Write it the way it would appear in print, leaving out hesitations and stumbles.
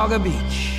Wasaga Beach.